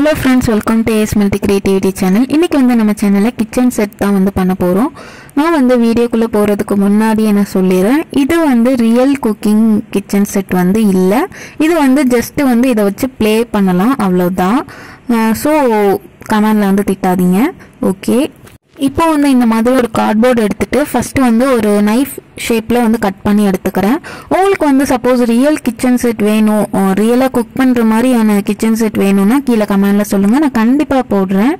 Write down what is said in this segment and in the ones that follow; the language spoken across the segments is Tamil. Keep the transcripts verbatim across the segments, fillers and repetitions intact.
Hello friends, welcome to A S Multi Creativity Channel. Ini kalian nama channelnya Kitchen Set Tawanda Panapolro. Nah, Wanda Video Kula Polar Ta Komun Nadia Na Solera. Itu Wanda Real Cooking Kitchen Set Wanda Illa. Itu Wanda Just Wanda Ida Wanda Play Panalang Avlada. Nah, so kaman Wanda Titadinya. Oke. Okay. இப்போ வந்து இந்த மாதிரி ஒரு கார்ட்போர்ட் எடுத்துட்டு ஃபர்ஸ்ட் வந்து ஒரு நைஃப் ஷேப்ல வந்து கட் பண்ணி எடுத்துக்கறேன். உங்களுக்கு வந்து சப்போஸ் ரியல் கிச்சன் செட் வேணும், ரியலா குக் பண்ற மாதிரியான கிச்சன் செட் வேணும்னா கீழ கமெண்ட்ல சொல்லுங்க, நான் கண்டிப்பா போடுறேன்.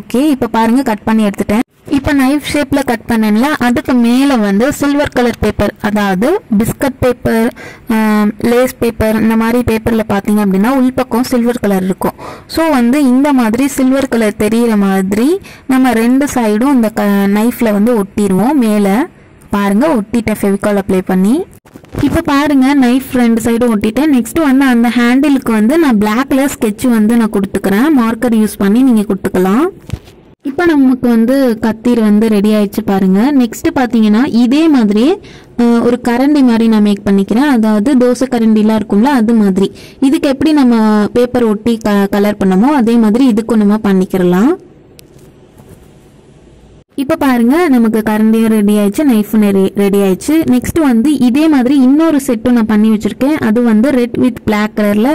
ஓகே, இப்போ பாருங்க கட் பண்ணி எடுத்துட்டேன். இப்போ நைஃப் ஷேப்ல கட் பண்ணேன்ல, அதுக்கு மேல வந்து சில்வர் கலர் பேப்பர், அதாவது பிஸ்கட் பேப்பர், லேஸ் பேப்பர், இந்த மாதிரி பேப்பர்ல பாத்தீங்க அப்படின்னா உள்பக்கம் சில்வர் கலர் இருக்கும். ஸோ வந்து இந்த மாதிரி சில்வர் கலர் தெரியிற மாதிரி நம்ம ரெண்டு சைடும் இந்த நைஃப்ல வந்து ஒட்டிடுவோம். மேலே பாருங்க ஒட்டிட்ட ஃபெவிகால் அப்ளை பண்ணி. இப்போ பாருங்க நைஃப் ரெண்டு சைடும் ஒட்டிட்டேன். நெக்ஸ்ட் வந்து அந்த ஹேண்டிலுக்கு வந்து நான் பிளாக்ல ஸ்கெட்ச் வந்து நான் கொடுத்துக்கிறேன், மார்க்கர் யூஸ் பண்ணி நீங்க கொடுத்துக்கலாம். இப்போ நமக்கு வந்து கத்திர் வந்து ரெடி ஆயிடுச்சு பாருங்க. நெக்ஸ்ட் பாத்தீங்கன்னா இதே மாதிரி ஒரு கரண்டி மாதிரி நான் மேக் பண்ணிக்கிறேன், அதாவது தோசை கரண்டிலாம் இருக்கும்ல அது மாதிரி. இதுக்கு எப்படி நம்ம பேப்பர் ஒட்டி கலர் பண்ணமோ அதே மாதிரி இதுக்கும் நம்ம பண்ணிக்கிறலாம். இப்போ பாருங்க நமக்கு கரண்டியும் ரெடி ஆயிடுச்சு, நைஃபும் ரெடி ஆயிடுச்சு. நெக்ஸ்ட் வந்து இதே மாதிரி இன்னொரு செட்டும் நான் பண்ணி வச்சிருக்கேன். அது வந்து ரெட் வித் பிளாக் கலர்ல,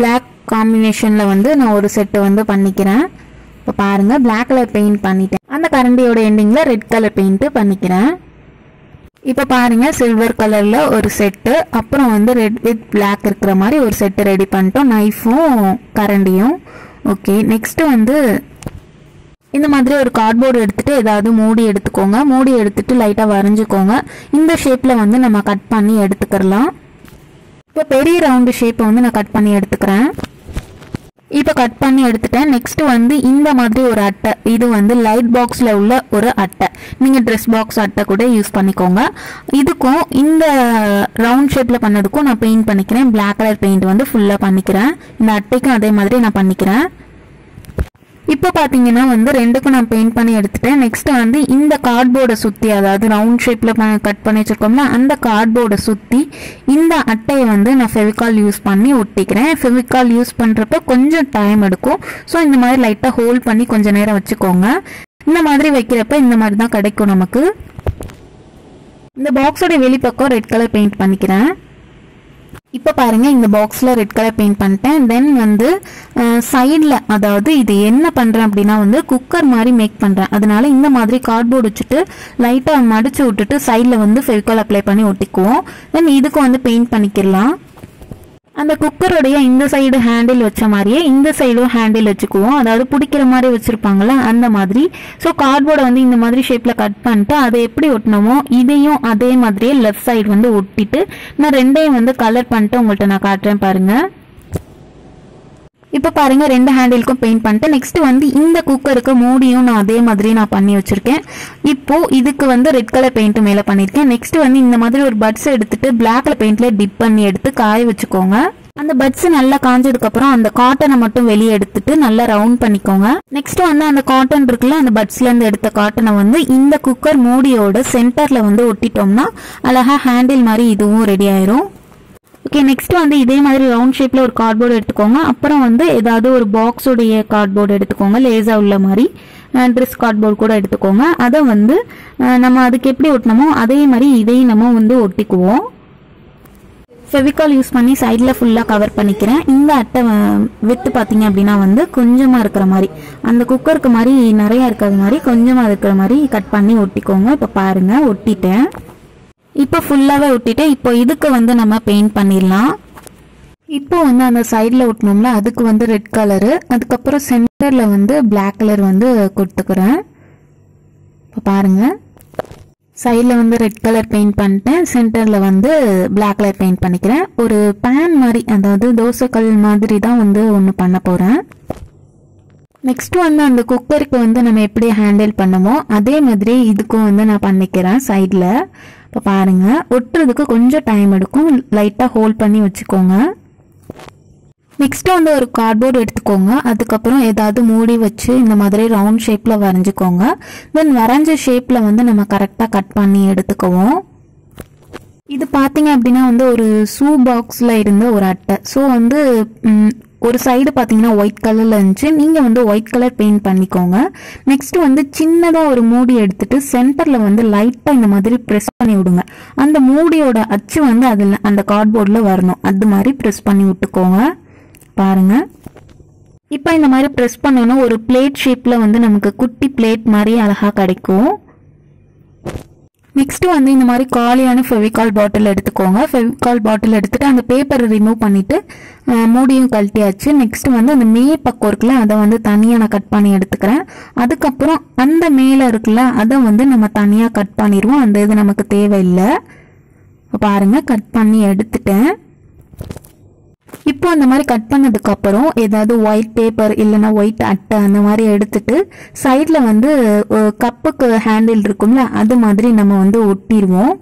பிளாக் காம்பினேஷன்ல வந்து நான் ஒரு செட்டு வந்து பண்ணிக்கிறேன். இப்போ பாருங்க பிளாக் கலர் பெயிண்ட் பண்ணிட்டேன், அந்த கரண்டியோட எண்டிங்ல ரெட் கலர் பெயிண்ட் பண்ணிக்கிறேன். இப்போ பாருங்க சில்வர் கலர்ல ஒரு செட்டு, அப்புறம் வந்து ரெட் வித் பிளாக் இருக்கிற மாதிரி ஒரு செட்டு ரெடி பண்ணிட்டோம், நைஃபும் கரண்டியும். ஓகே, நெக்ஸ்ட் வந்து இந்த மாதிரி ஒரு கார்ட்போர்டு எடுத்துட்டு ஏதாவது மூடி எடுத்துக்கோங்க, மூடி எடுத்துட்டு லைட்டா வரைஞ்சுக்கோங்க. இந்த ஷேப்ல வந்து நம்ம கட் பண்ணி எடுத்துக்கலாம். இப்போ பெரிய ரவுண்டு ஷேப்பை வந்து நான் கட் பண்ணி எடுத்துக்கிறேன். இப்போ கட் பண்ணி எடுத்துட்டேன். நெக்ஸ்ட் வந்து இந்த மாதிரி ஒரு அட்டை, இது வந்து லைட் பாக்ஸ்ல உள்ள ஒரு அட்டை, நீங்க ட்ரெஸ் பாக்ஸ் அட்டை கூட யூஸ் பண்ணிக்கோங்க. இதுக்கும் இந்த ரவுண்ட் ஷேப்ல பண்ணதுக்கும் நான் பெயிண்ட் பண்ணிக்கிறேன், பிளாக் கலர் பெயிண்ட் வந்து ஃபுல்லா பண்ணிக்கிறேன். இந்த அட்டைக்கும் அதே மாதிரி நான் பண்ணிக்கிறேன். இப்போ பார்த்தீங்கன்னா வந்து ரெண்டுக்கும் நான் பெயிண்ட் பண்ணி எடுத்துட்டேன். நெக்ஸ்ட் வந்து இந்த கார்ட்போர்டை சுற்றி, அதாவது ரவுண்ட் ஷேப்பில் கட் பண்ணி வச்சுருக்கோம்னா அந்த கார்ட்போர்டை சுற்றி இந்த அட்டையை வந்து நான் ஃபெவிகால் யூஸ் பண்ணி ஒட்டிக்கிறேன். ஃபெவிகால் யூஸ் பண்ணுறப்ப கொஞ்சம் டைம் எடுக்கும், ஸோ இந்த மாதிரி லைட்டாக ஹோல்ட் பண்ணி கொஞ்சம் நேரம் வச்சுக்கோங்க. இந்த மாதிரி வைக்கிறப்ப இந்த மாதிரி தான் கிடைக்கும் நமக்கு. இந்த பாக்ஸோட வெளிப்பக்கம் ரெட் கலர் பெயிண்ட் பண்ணிக்கிறேன். இப்போ பாருங்க இந்த பாக்ஸில் ரெட் கலர் பெயிண்ட் பண்ணிட்டேன். தென் வந்து சைடில், அதாவது இது என்ன பண்ணுறேன் அப்படின்னா வந்து குக்கர் மாதிரி மேக் பண்ணுறேன், அதனால இந்த மாதிரி கார்ட்போர்டு வச்சுட்டு லைட்டாக மடிச்சு விட்டுட்டு சைடில் வந்து ஃபெவிகால் அப்ளை பண்ணி ஒட்டிக்குவோம். தென் இதுக்கும் வந்து பெயிண்ட் பண்ணிக்கலாம். அந்த குக்கருடைய இந்த சைடு ஹேண்டில் வச்ச மாதிரியே இந்த சைடும் ஹேண்டில் வச்சுக்குவோம், அதாவது பிடிக்கிற மாதிரி வச்சுருப்பாங்களா அந்த மாதிரி. ஸோ கார்ட்போர்டை வந்து இந்த மாதிரி ஷேப்பில் கட் பண்ணிட்டு அதை எப்படி ஒட்டினோமோ இதையும் அதே மாதிரியே லெஃப்ட் சைடு வந்து ஒட்டிட்டு நான் ரெண்டையும் வந்து கலர் பண்ணிட்டு உங்கள்கிட்ட நான் காட்டுறேன் பாருங்கள். இப்போ பாருங்க ரெண்டு ஹேண்டிலுக்கும் பெயிண்ட் பண்ணிட்டு நெக்ஸ்ட் வந்து இந்த குக்கருக்கு மூடியும் நான் அதே மாதிரி நான் பண்ணி வச்சிருக்கேன். இப்போ இதுக்கு வந்து ரெட் கலர் பெயிண்ட் மேலே பண்ணியிருக்கேன். நெக்ஸ்ட் வந்து இந்த மாதிரி ஒரு பட்ஸ் எடுத்துட்டு பிளாக் கலர் பெயிண்ட்ல டிப் பண்ணி எடுத்து காய வச்சுக்கோங்க. அந்த பட்ஸ் நல்லா காஞ்சதுக்கு அப்புறம் அந்த காட்டனை மட்டும் வெளியே எடுத்துட்டு நல்லா ரவுண்ட் பண்ணிக்கோங்க. நெக்ஸ்ட் வந்து அந்த காட்டன் இருக்குல்ல, அந்த பட்ஸ்ல இருந்து எடுத்த காட்டனை வந்து இந்த குக்கர் மூடியோட சென்டர்ல வந்து ஒட்டிட்டோம்னா அழகா ஹேண்டில் மாதிரி இதுவும் ரெடி ஆயிரும். ஓகே, நெக்ஸ்ட் வந்து இதே மாதிரி ரவுண்ட் ஷேப்பில் ஒரு கார்ட்போர்டு எடுத்துக்கோங்க, அப்புறம் வந்து ஏதாவது ஒரு பாக்ஸோடைய கார்ட்போர்டு எடுத்துக்கோங்க, லேஸாக உள்ள மாதிரி ட்ரெஸ் கார்ட்போர்டு கூட எடுத்துக்கோங்க. அதை வந்து நம்ம அதுக்கு எப்படி ஒட்டினோமோ அதே மாதிரி இதையும் நம்ம வந்து ஒட்டிக்குவோம். ஃபெவிகால் யூஸ் பண்ணி சைடில் ஃபுல்லாக கவர் பண்ணிக்கிறேன். இந்த அட்டை வித்து பார்த்தீங்க அப்படின்னா வந்து கொஞ்சமாக இருக்கிற மாதிரி, அந்த குக்கருக்கு மாதிரி நிறையா இருக்கிற மாதிரி கொஞ்சமாக இருக்கிற மாதிரி கட் பண்ணி ஒட்டிக்கோங்க. இப்போ பாருங்கள் ஒட்டிட்டேன். இப்போ ஃபுல்லாகவே ஒட்டிட்டு இப்போ இதுக்கு வந்து நம்ம பெயிண்ட் பண்ணிடலாம். இப்போ வந்து அந்த சைடில் ஒட்டினோம்ல அதுக்கு வந்து ரெட் கலரு, அதுக்கப்புறம் சென்டரில் வந்து பிளாக் கலர் வந்து கொடுத்துக்கிறேன். இப்போ பாருங்கள் சைடில் வந்து ரெட் கலர் பெயிண்ட் பண்ணிட்டேன், சென்டரில் வந்து பிளாக் கலர் பெயிண்ட் பண்ணிக்கிறேன். ஒரு பேன் மாதிரி, அதாவது தோசைக்கல் மாதிரி தான் வந்து ஒன்று பண்ண போகிறேன். நெக்ஸ்ட் வந்து அந்த குக்கருக்கு வந்து நம்ம எப்படி ஹேண்டில் பண்ணமோ அதே மாதிரி இதுக்கும் வந்து நான் பண்ணிக்கிறேன் சைடில். இப்போ பாருங்கள் ஒட்டுறதுக்கு கொஞ்சம் டைம் எடுக்கும், லைட்டாக ஹோல்ட் பண்ணி வச்சுக்கோங்க. நெக்ஸ்ட்டு வந்து ஒரு கார்ட்போர்டு எடுத்துக்கோங்க, அதுக்கப்புறம் ஏதாவது மூடி வச்சு இந்த மாதிரி ரவுண்ட் ஷேப்பில் வரைஞ்சிக்கோங்க. தென் வரைஞ்ச ஷேப்பில் வந்து நம்ம கரெக்டாக கட் பண்ணி எடுத்துக்குவோம். இது பார்த்தீங்க அப்படின்னா வந்து ஒரு ஷூ பாக்ஸில் இருந்த ஒரு அட்டை. ஸோ வந்து ஒரு சைடு பாத்தீங்கன்னா ஒயிட் கலர்ல இருந்து நீங்க வந்து ஒயிட் கலர் பெயிண்ட் பண்ணிக்கோங்க. நெக்ஸ்ட் வந்து சின்னதா ஒரு மூடி எடுத்துட்டு சென்டர்ல வந்து லைட்டா இந்த மாதிரி பிரஸ் பண்ணி விடுங்க. அந்த மூடியோட அச்சு வந்து அதுல அந்த கார்ட்போர்ட்ல வரணும். அது மாதிரி பிரஸ் பண்ணி விட்டுக்கோங்க. பாருங்க, இப்போ இந்த மாதிரி பிரஸ் பண்ணோம்னா ஒரு பிளேட் ஷேப்ல வந்து நமக்கு குட்டி பிளேட் மாதிரி அழகா கிடைக்கும். நெக்ஸ்ட் வந்து இந்த மாதிரி காலியான ஃபெவிகால் பாட்டில் எடுத்துக்கோங்க. ஃபெவிகால் பாட்டில் எடுத்துட்டு அந்த பேப்பரை ரிமூவ் பண்ணிட்டு மூடியும் கழட்டியாச்சு. நெக்ஸ்ட் வந்து அந்த மே பக்கம் இருக்குல்ல, அதை வந்து தனியாக நான் கட் பண்ணி எடுத்துக்கிறேன். அதுக்கப்புறம் அந்த மேலே இருக்குல்ல, அதை வந்து நம்ம தனியாக கட் பண்ணிடுவோம். அந்த இது நமக்கு தேவையில்லை. பாருங்க, கட் பண்ணி எடுத்துட்டேன். இப்போ அந்த மாதிரி கட் பண்ணதுக்கப்புறம் ஏதாவது ஒயிட் பேப்பர் இல்லைன்னா ஒயிட் அட்டை அந்த மாதிரி எடுத்துட்டு சைடில் வந்து கப்புக்கு ஹேண்டில் இருக்கும்ல, அது மாதிரி நம்ம வந்து ஒட்டிடுவோம்.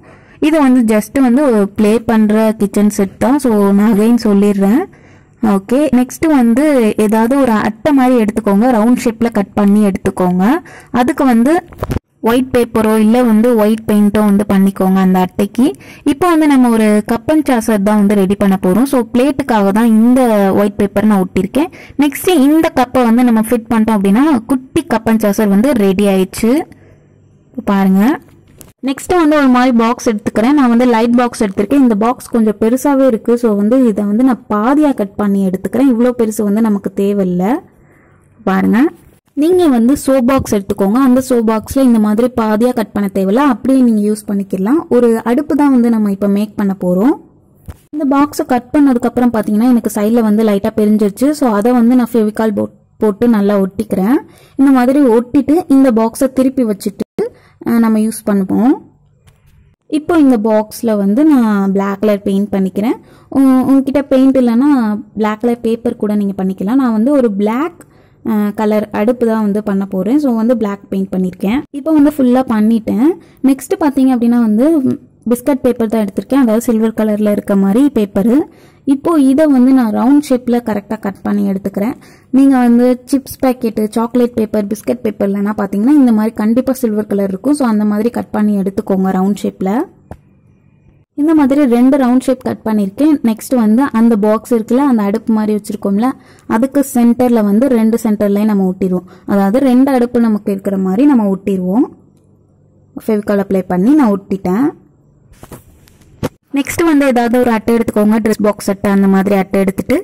இது வந்து ஜஸ்ட் வந்து ப்ளே பண்ணுற கிச்சன் செட் தான். ஸோ நான் அகைன் சொல்லிடுறேன். ஓகே, நெக்ஸ்ட்டு வந்து ஏதாவது ஒரு அட்டை மாதிரி எடுத்துக்கோங்க. ரவுண்ட் ஷேப்பில் கட் பண்ணி எடுத்துக்கோங்க. அதுக்கு வந்து ஒயிட் பேப்பரோ இல்லை வந்து ஒயிட் பெயிண்ட்டோ வந்து பண்ணிக்கோங்க அந்த அட்டைக்கு. இப்போ வந்து நம்ம ஒரு கப்பன் சாசர் தான் வந்து ரெடி பண்ண போகிறோம். ஸோ பிளேட்டுக்காக தான் இந்த ஒயிட் பேப்பர் நான் ஒட்டியிருக்கேன். நெக்ஸ்ட் இந்த கப்பை வந்து நம்ம ஃபிட் பண்ணிட்டோம் அப்படின்னா குட்டி கப்பன் சாசர் வந்து ரெடி ஆயிடுச்சு. பாருங்கள், நெக்ஸ்ட்டு வந்து ஒரு மாதிரி பாக்ஸ் எடுத்துக்கிறேன். நான் வந்து லைட் பாக்ஸ் எடுத்துருக்கேன். இந்த பாக்ஸ் கொஞ்சம் பெருசாகவே இருக்குது. ஸோ வந்து இதை வந்து நான் பாதியாக கட் பண்ணி எடுத்துக்கிறேன். இவ்வளோ பெருசு வந்து நமக்கு தேவையில்லை. பாருங்கள், நீங்கள் வந்து சோப் பாக்ஸ் எடுத்துக்கோங்க. அந்த சோப் பாக்ஸில் இந்த மாதிரி பாதியாக கட் பண்ண தேவையில்ல, அப்படியே நீங்கள் யூஸ் பண்ணிக்கலாம். ஒரு அடுப்பு தான் வந்து நம்ம இப்போ மேக் பண்ண போகிறோம். இந்த பாக்ஸை கட் பண்ணதுக்கப்புறம் பார்த்தீங்கன்னா எனக்கு சைடில் வந்து லைட்டாக பிரிஞ்சிருச்சு. ஸோ அதை வந்து நான் ஃபெவிகால் போட்டு நல்லா ஒட்டிக்கிறேன். இந்த மாதிரி ஒட்டிட்டு இந்த பாக்ஸை திருப்பி வச்சுட்டு நம்ம யூஸ் பண்ணுவோம். இப்போ இந்த பாக்ஸில் வந்து நான் பிளாக் கலர் பெயிண்ட் பண்ணிக்கிறேன். உங்ககிட்ட பெயிண்ட் இல்லைன்னா பிளாக் கலர் பேப்பர் கூட நீங்கள் பண்ணிக்கலாம். நான் வந்து ஒரு பிளாக் கலர் அடுப்பு தான் வந்து பண்ண போகிறேன். ஸோ வந்து பிளாக் பெயிண்ட் பண்ணியிருக்கேன். இப்போ வந்து ஃபுல்லாக பண்ணிட்டேன். நெக்ஸ்ட்டு பார்த்தீங்க அப்படின்னா வந்து பிஸ்கட் பேப்பர் தான் எடுத்திருக்கேன். அதாவது சில்வர் கலரில் இருக்க மாதிரி பேப்பரு. இப்போது இதை வந்து நான் ரவுண்ட் ஷேப்பில் கரெக்டாக கட் பண்ணி எடுத்துக்கிறேன். நீங்கள் வந்து chips packet, chocolate paper, biscuit பேப்பர்லன்னா பார்த்தீங்கன்னா இந்த மாதிரி கண்டிப்பாக சில்வர் கலர் இருக்கும். ஸோ அந்த மாதிரி கட் பண்ணி எடுத்துக்கோங்க ரவுண்ட் ஷேப்பில். இந்த மாதிரி ரெண்டு ரவுண்ட் ஷேப் கட் பண்ணியிருக்கேன். நெக்ஸ்ட் வந்து அந்த பாக்ஸ் இருக்குல்ல, அந்த அடுப்பு மாதிரி வச்சுருக்கோம்ல, அதுக்கு சென்டரில் வந்து ரெண்டு சென்டர்லையும் நம்ம ஒட்டிடுவோம். அதாவது ரெண்டு அடுப்பு நமக்கு இருக்கிற மாதிரி நம்ம ஒட்டிடுவோம். ஃபெவிகால் அப்ளை பண்ணி நான் ஒட்டிட்டேன். நெக்ஸ்ட் வந்து ஏதாவது ஒரு அட்டை எடுத்துக்கோங்க. ட்ரெஸ் பாக்ஸ் அட்டை அந்த மாதிரி அட்டை எடுத்துட்டு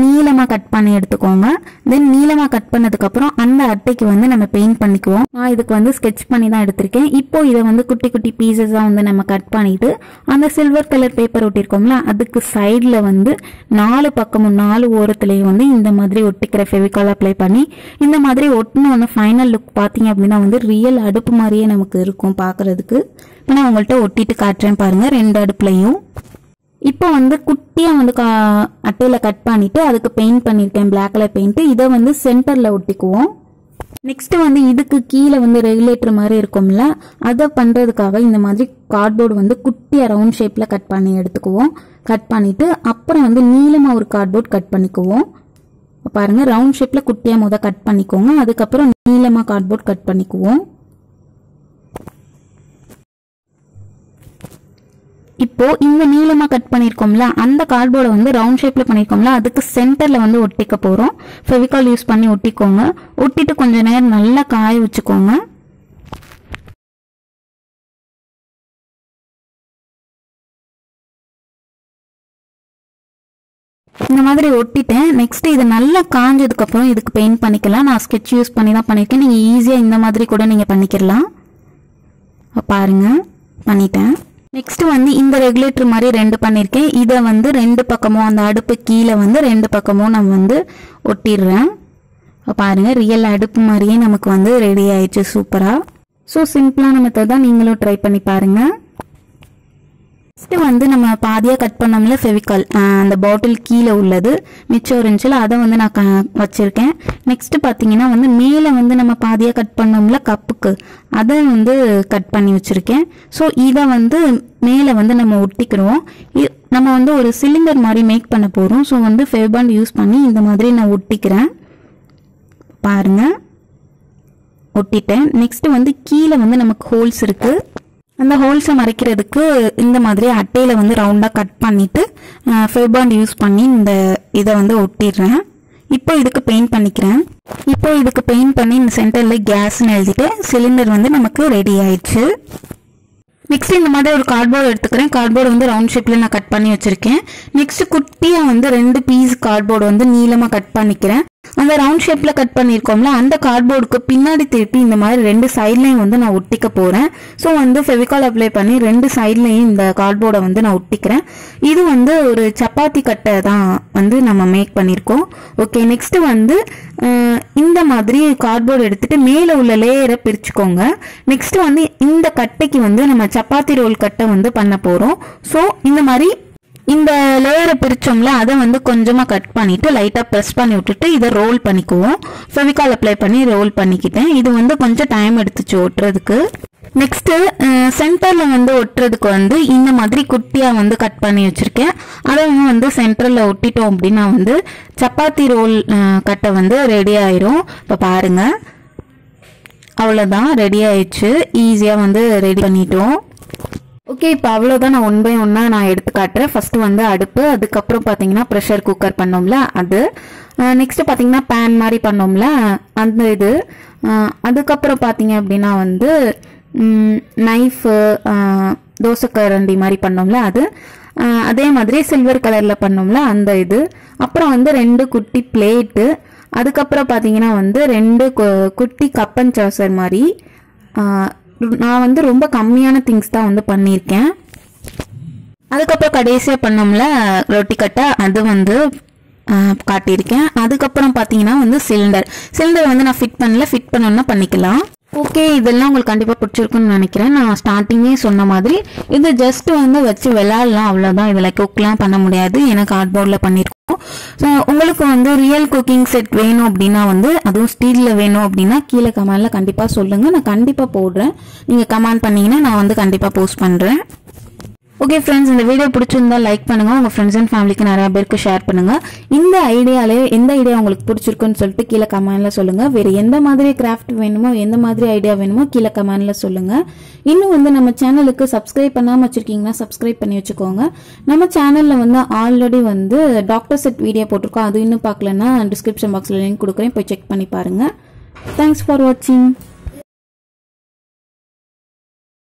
நீளமாக கட் பண்ணி எடுத்துக்கோங்க. தென் நீளமாக கட் பண்ணதுக்கப்புறம் அந்த அட்டைக்கு வந்து நம்ம பெயிண்ட் பண்ணிக்குவோம். நான் இதுக்கு வந்து ஸ்கெட்ச் பண்ணி தான் எடுத்திருக்கேன். இப்போ இதை வந்து குட்டி குட்டி பீசஸாக வந்து நம்ம கட் பண்ணிட்டு அந்த சில்வர் கலர் பேப்பர் ஒட்டியிருக்கோம்ல, அதுக்கு சைடில் வந்து நாலு பக்கமும் நாலு ஓரத்துலேயும் வந்து இந்த மாதிரி ஒட்டிக்கிற ஃபெவிகால் அப்ளை பண்ணி இந்த மாதிரி ஒட்டின ஒன்று ஃபைனல் லுக் பார்த்தீங்க அப்படின்னா வந்து ரியல் அடுப்பு மாதிரியே நமக்கு இருக்கும் பார்க்குறதுக்கு. இப்போ நான் உங்கள்கிட்ட ஒட்டிட்டு காட்டுறேன் பாருங்கள், ரெண்டு அடுப்புலையும். இப்போ வந்து குட்டியாக வந்து கா அட்டையில் கட் பண்ணிவிட்டு அதுக்கு பெயிண்ட் பண்ணியிருக்கேன் பிளாக் கலர் பெயிண்ட்டு. இதை வந்து சென்டரில் ஒட்டிக்குவோம். நெக்ஸ்ட்டு வந்து இதுக்கு கீழே வந்து ரெகுலேட்டர் மாதிரி இருக்கும்ல, அதை பண்ணுறதுக்காக இந்த மாதிரி கார்ட்போர்டு வந்து குட்டியாக ரவுண்ட் ஷேப்பில் கட் பண்ணி எடுத்துக்குவோம். கட் பண்ணிவிட்டு அப்புறம் வந்து நீளமாக ஒரு கார்ட்போர்ட் கட் பண்ணிக்குவோம். பாருங்கள், ரவுண்ட் ஷேப்பில் குட்டியாக முத கட் பண்ணிக்கோங்க. அதுக்கப்புறம் நீளமாக கார்ட்போர்ட் கட் பண்ணிக்குவோம். இப்போ இந்த நீளமாக கட் பண்ணியிருக்கோம்ல, அந்த கார்ட்போர்டை வந்து ரவுண்ட் ஷேப்பில் பண்ணியிருக்கோம்ல, அதுக்கு சென்டரில் வந்து ஒட்டிக்க போகிறோம். ஃபெவிகால் யூஸ் பண்ணி ஒட்டிக்கோங்க. ஒட்டிட்டு கொஞ்சம் நேரம் நல்லா காய வச்சுக்கோங்க. இந்த மாதிரி ஒட்டிட்டேன். நெக்ஸ்ட் இது நல்லா காஞ்சதுக்கப்புறம் இதுக்கு பெயிண்ட் பண்ணிக்கலாம். நான் ஸ்கெட்ச் யூஸ் பண்ணி தான் பண்ணியிருக்கேன். நீங்கள் ஈஸியாக இந்த மாதிரி கூட நீங்கள் பண்ணிக்கிடலாம். பாருங்கள், பண்ணிட்டேன். நெக்ஸ்ட் வந்து இந்த ரெகுலேட்டர் மாதிரி ரெண்டு பண்ணியிருக்கேன். இதை வந்து ரெண்டு பக்கமும் அந்த அடுப்பு கீழே வந்து ரெண்டு பக்கமும் நம்ம வந்து ஒட்டிடுறேன். பாருங்கள், ரியல் அடுப்பு மாதிரியே நமக்கு வந்து ரெடி ஆயிடுச்சு சூப்பராக. ஸோ சிம்பிளான மெத்தட் தான், நீங்களும் ட்ரை பண்ணி பாருங்கள். நெக்ஸ்ட்டு வந்து நம்ம பாதியாக கட் பண்ணோம்ல ஃபெவிகால், அந்த பாட்டில் கீழே உள்ளது மிச்சம் இருந்துச்சுல, அதை வந்து நான் க வச்சுருக்கேன். நெக்ஸ்ட்டு பார்த்தீங்கன்னா வந்து மேலே வந்து நம்ம பாதியாக கட் பண்ணோம்ல கப்புக்கு, அதை வந்து கட் பண்ணி வச்சுருக்கேன். ஸோ இதை வந்து மேலே வந்து நம்ம ஒட்டிக்கிறோம். நம்ம வந்து ஒரு சிலிண்டர் மாதிரி மேக் பண்ண போகிறோம். ஸோ வந்து ஃபெவிபாண்ட் யூஸ் பண்ணி இந்த மாதிரி நான் ஒட்டிக்கிறேன். பாருங்கள், ஒட்டிட்டேன். நெக்ஸ்ட்டு வந்து கீழே வந்து நமக்கு ஹோல்ஸ் இருக்குது. அந்த ஹோல்ஸை மறைக்கிறதுக்கு இந்த மாதிரி அட்டையில் வந்து ரவுண்டாக கட் பண்ணிவிட்டு ஃபெவிபாண்ட் யூஸ் பண்ணி இந்த இதை வந்து ஒட்டிடுறேன். இப்போ இதுக்கு பெயிண்ட் பண்ணிக்கிறேன். இப்போ இதுக்கு பெயிண்ட் பண்ணி இந்த சென்டரில் கேஸ்னு எழுதிட்டு சிலிண்டர் வந்து நமக்கு ரெடி ஆயிடுச்சு. நெக்ஸ்ட் இந்த மாதிரி ஒரு கார்ட்போர்டு எடுத்துக்கிறேன். கார்ட்போர்டு வந்து ரவுண்ட் ஷேப்பில் நான் கட் பண்ணி வச்சுருக்கேன். நெக்ஸ்ட் குட்டியாக வந்து ரெண்டு பீஸ் கார்ட்போர்டு வந்து நீளமாக கட் பண்ணிக்கிறேன். அந்த ரவுண்ட் ஷேப்பில் கட் பண்ணியிருக்கோம்ல, அந்த கார்ட்போர்டுக்கு பின்னாடி திருப்பி இந்த மாதிரி ரெண்டு சைட்லையும் வந்து நான் ஒட்டிக்க போகிறேன். ஸோ வந்து ஃபெவிகால் அப்ளை பண்ணி ரெண்டு சைட்லையும் இந்த கார்ட்போர்டை வந்து நான் ஒட்டிக்கிறேன். இது வந்து ஒரு சப்பாத்தி கட்டை தான் வந்து நம்ம மேக் பண்ணியிருக்கோம். ஓகே, நெக்ஸ்ட்டு வந்து இந்த மாதிரி கார்ட்போர்டு எடுத்துகிட்டு மேலே உள்ள லேயரை பிரிச்சுக்கோங்க. நெக்ஸ்ட்டு வந்து இந்த கட்டைக்கு வந்து நம்ம சப்பாத்தி ரோல் கட்டை வந்து பண்ண போகிறோம். ஸோ இந்த மாதிரி இந்த லேயரை பிரித்தோம்ல, அதை வந்து கொஞ்சமாக கட் பண்ணிவிட்டு லைட்டாக ப்ரெஸ் பண்ணி விட்டுட்டு இதை ரோல் பண்ணிக்குவோம். ஃபெவிகால் அப்ளை பண்ணி ரோல் பண்ணிக்கிட்டேன். இது வந்து கொஞ்சம் டைம் எடுத்துச்சு ஒட்டுறதுக்கு. நெக்ஸ்ட்டு சென்டரில் வந்து ஒட்டுறதுக்கு வந்து இந்த மாதிரி குட்டியாக வந்து கட் பண்ணி வச்சுருக்கேன். அதை வந்து சென்டரில் ஒட்டிட்டோம் அப்படின்னா வந்து சப்பாத்தி ரோல் கட்டை வந்து ரெடி ஆயிரும். இப்போ பாருங்கள், அவ்வளோதான், ரெடி ஆயிடுச்சு. ஈஸியாக வந்து ரெடி பண்ணிட்டோம். ஓகே, இப்போ அவ்வளோதான். நான் ஒன் பை ஒன்னாக நான் எடுத்து காட்டுறேன். ஃபஸ்ட்டு வந்து அடுப்பு, அதுக்கப்புறம் பார்த்தீங்கன்னா ப்ரெஷர் குக்கர் பண்ணோம்ல அது, நெக்ஸ்ட்டு பார்த்தீங்கன்னா பேன் மாதிரி பண்ணோம்ல அந்த இது, அதுக்கப்புறம் பார்த்தீங்க அப்படின்னா வந்து நைஃபு, தோசைக்கரண்டி மாதிரி பண்ணோம்ல அது, அதே மாதிரி சில்வர் கலரில் பண்ணோம்ல அந்த இது, அப்புறம் வந்து ரெண்டு குட்டி பிளேட்டு, அதுக்கப்புறம் பார்த்தீங்கன்னா வந்து ரெண்டு குட்டி கப்பன் சாசர் மாதிரி. நான் வந்து ரொம்ப கம்மியான திங்ஸ் தான் வந்து பண்ணியிருக்கேன். அதுக்கப்புறம் கடைசியாக பண்ணோம்ல ரொட்டி கட்டை, அது வந்து காட்டியிருக்கேன். அதுக்கப்புறம் பார்த்தீங்கன்னா வந்து சிலிண்டர் சிலிண்டர் வந்து நான் ஃபிட் பண்ணல, ஃபிட் பண்ணணும்னா பண்ணிக்கலாம். ஓகே, இதெல்லாம் உங்களுக்கு கண்டிப்பாக பிடிச்சிருக்குன்னு நினைக்கிறேன். நான் ஸ்டார்டிங்கே சொன்ன மாதிரி இது ஜஸ்ட் வந்து வச்சு விளாட்லாம், அவ்வளோதான். இதில் குக்லாம் பண்ண முடியாது, ஏன்னா கார்ட்போர்டில் பண்ணியிருக்கோம். ஸோ உங்களுக்கு வந்து ரியல் குக்கிங் செட் வேணும் அப்படின்னா வந்து, அதுவும் ஸ்டீலில் வேணும் அப்படின்னா கீழே கமெண்டில் கண்டிப்பாக சொல்லுங்கள். நான் கண்டிப்பாக போடுறேன். நீங்கள் கமெண்ட் பண்ணிங்கன்னா நான் வந்து கண்டிப்பாக போஸ்ட் பண்ணுறேன். ஓகே ஃப்ரெண்ட்ஸ், இந்த வீடியோ பிடிச்சிருந்தா லைக் பண்ணுங்கள். உங்கள் ஃப்ரெண்ட்ஸ் அண்ட் ஃபேமிலிக்கு நிறையா பேருக்கு ஷேர் பண்ணுங்கள். இந்த ஐடியாலே எந்த ஐடியா உங்களுக்கு பிடிச்சிருக்குன்னு சொல்லிட்டு கீழே கமெண்டில் சொல்லுங்கள். வேறு எந்த மாதிரி கிராஃப்ட் வேணுமோ, எந்த மாதிரி ஐடியா வேணுமோ கீழே கமெண்டில் சொல்லுங்கள். இன்னும் வந்து நம்ம சேனலுக்கு சப்ஸ்கிரைப் பண்ணாமல் வச்சுருக்கீங்கன்னா சப்ஸ்கிரைப் பண்ணி வச்சுக்கோங்க. நம்ம சேனலில் வந்து ஆல்ரெடி வந்து டாக்டர் செட் வீடியோ போட்டிருக்கோம். அது இன்னும் பார்க்கலன்னா டிஸ்கிரிப்ஷன் பாக்ஸில் லிங்க் கொடுக்குறேன், போய் செக் பண்ணி பாருங்கள். தேங்க்ஸ் ஃபார் வாட்சிங்.